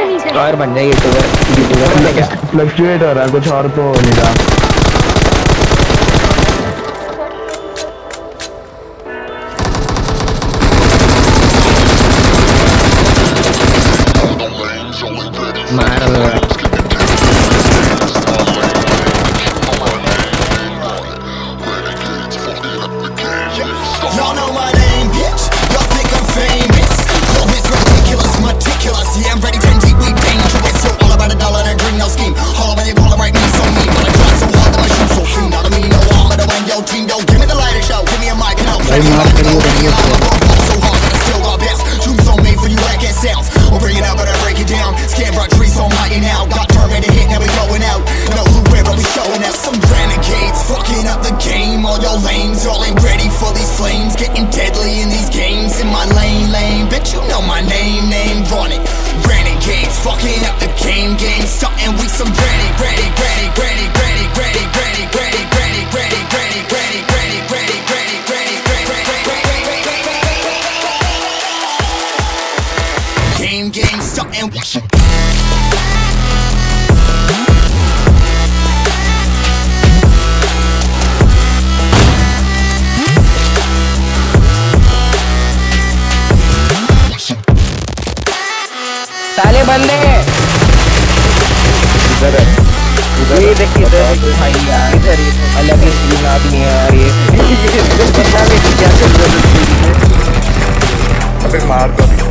और बन जाएगी फ्लक्चुएट हो रहा है कुछ और तो नहीं रहा। साले बंदे इधर ये देखिए भाई यार इधर अलग ही सीन आदमी है यार। ये बंदा भी कैसे अबे मार दो।